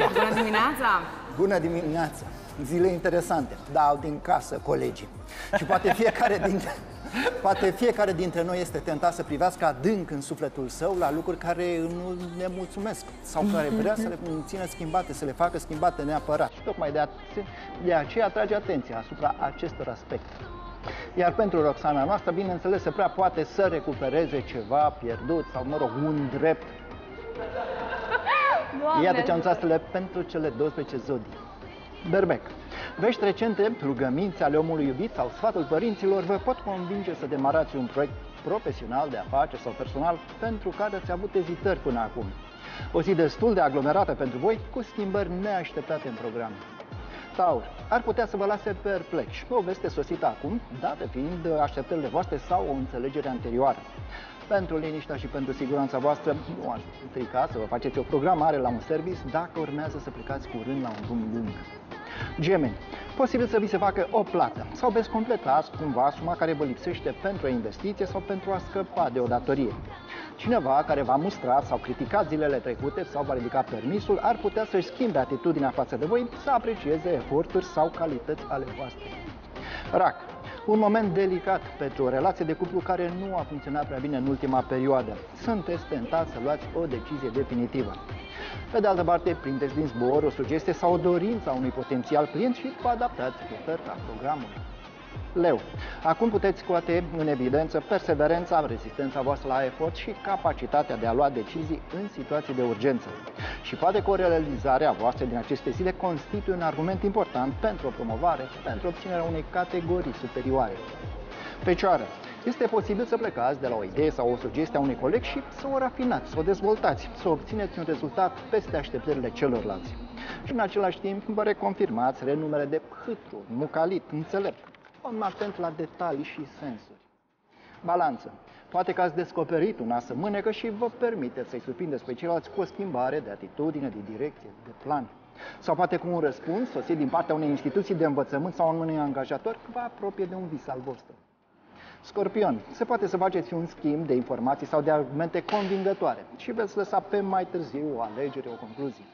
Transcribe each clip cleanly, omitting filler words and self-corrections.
Bună dimineața! Bună dimineața! Zile interesante, dar au din casă colegii. Și poate fiecare dintre noi este tentat să privească adânc în sufletul său la lucruri care nu ne mulțumesc sau care vrea să le țină schimbate, să le facă schimbate neapărat. Și tocmai de aceea atrage atenția asupra acestor aspecte. Iar pentru Roxana noastră, bineînțeles, se prea poate să recupereze ceva pierdut sau, mă rog, un drept. Iată ce anunțastele pentru cele 12 zodii. Berbec. Vești recente, rugăminți ale omului iubit sau sfatul părinților vă pot convinge să demarați un proiect profesional, de afaceri sau personal pentru care ați avut ezitări până acum. O zi destul de aglomerată pentru voi, cu schimbări neașteptate în program. Taur. Ar putea să vă lase perplexi o veste sosită acum, dată fiind așteptările voastre sau o înțelegere anterioară. Pentru liniștea și pentru siguranța voastră, nu aș strica să vă faceți o programare la un service dacă urmează să plecați curând la un drum lung. Gemeni. Posibil să vi se facă o plată sau veți completa cumva suma care vă lipsește pentru o investiție sau pentru a scăpa de o datorie. Cineva care v-a mustrat sau criticat zilele trecute sau v-a ridicat permisul ar putea să-și schimbe atitudinea față de voi, să aprecieze eforturi sau calități ale voastre. Rac. Un moment delicat pentru o relație de cuplu care nu a funcționat prea bine în ultima perioadă. Sunteți tentați să luați o decizie definitivă. Pe de altă parte, prindeți din zbor o sugestie sau o dorință a unui potențial client și vă adaptați oferta programului. Leu. Acum puteți scoate în evidență perseverența, rezistența voastră la efort și capacitatea de a lua decizii în situații de urgență. Și poate că o realizare a voastră din aceste zile constituie un argument important pentru o promovare, pentru obținerea unei categorii superioare. Fecioară. Este posibil să plecați de la o idee sau o sugestie a unui coleg și să o rafinați, să o dezvoltați, să obțineți un rezultat peste așteptările celorlalți. Și în același timp vă reconfirmați renumele de hâtru, mucalit, înțelept. Om atent la detalii și sensuri. Balanță. Poate că ați descoperit un as în mânecă și vă permiteți să-i surprindeți pe ceilalți cu o schimbare de atitudine, de direcție, de plan. Sau poate cu un răspuns sosit din partea unei instituții de învățământ sau unui angajator vă apropie de un vis al vostru. Scorpion. Se poate să faceți un schimb de informații sau de argumente convingătoare și veți lăsa pe mai târziu o alegere, o concluzie.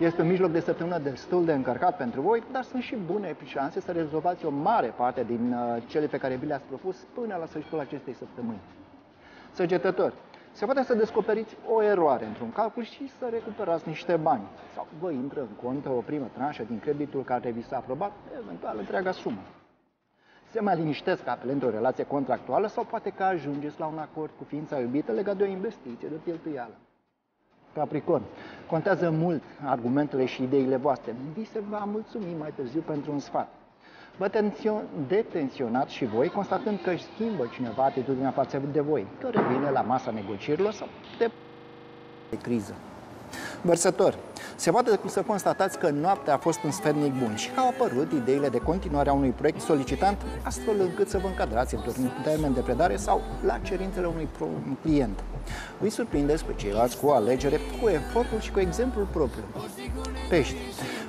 Este un mijloc de săptămână destul de încărcat pentru voi, dar sunt și bune șanse să rezolvați o mare parte din cele pe care vi le-ați propus până la sfârșitul acestei săptămâni. Săgetători. Se poate să descoperiți o eroare într-un calcul și să recuperați niște bani. Sau vă intră în cont o primă tranșă din creditul care vi s-a aprobat, eventual întreaga sumă. Se mai liniștesc apelând într-o relație contractuală sau poate că ajungeți la un acord cu ființa iubită legat de o investiție, de o cheltuială. Capricorn. Contează mult argumentele și ideile voastre. Vi se va mulțumi mai târziu pentru un sfat. Vă detenționați și voi, constatând că își schimbă cineva atitudinea față de voi, că revine la masa negocierilor sau de criză. Vărsător. Se poate să constatați că noaptea a fost un sfernic bun și că au apărut ideile de continuare a unui proiect solicitant, astfel încât să vă încadrați într-un termen de predare sau la cerințele unui client. Îi surprindeți pe ceilalți cu o alegere, cu efortul și cu exemplul propriu. Pești.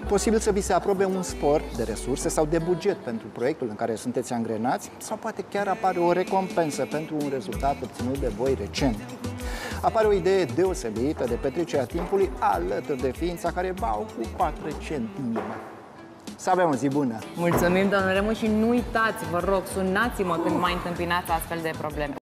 Posibil să vi se aprobe un sport de resurse sau de buget pentru proiectul în care sunteți angrenați sau poate chiar apare o recompensă pentru un rezultat obținut de voi recent. Apare o idee deosebită de petrecerea timpului alături de ființa care va ocupa recent timp. Să avem o zi bună! Mulțumim, domnule Remu, și nu uitați, vă rog, sunați-mă când mai întâmpinați astfel de probleme.